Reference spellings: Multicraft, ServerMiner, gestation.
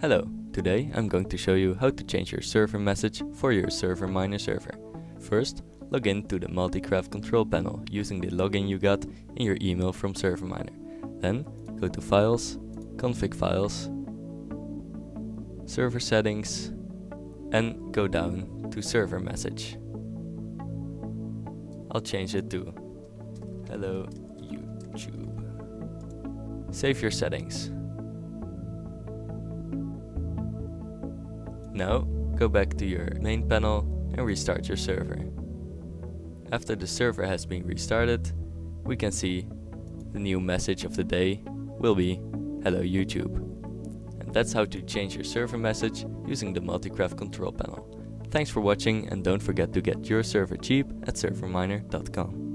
Hello, today I'm going to show you how to change your server message for your ServerMiner server. First, log in to the Multicraft control panel using the login you got in your email from ServerMiner. Then go to Files, Config Files, Server Settings, and go down to Server Message. I'll change it to Hello YouTube. Save your settings. Now, go back to your main panel and restart your server. After the server has been restarted, we can see the new message of the day will be Hello YouTube. And that's how to change your server message using the Multicraft control panel. Thanks for watching, and don't forget to get your server cheap at ServerMiner.com.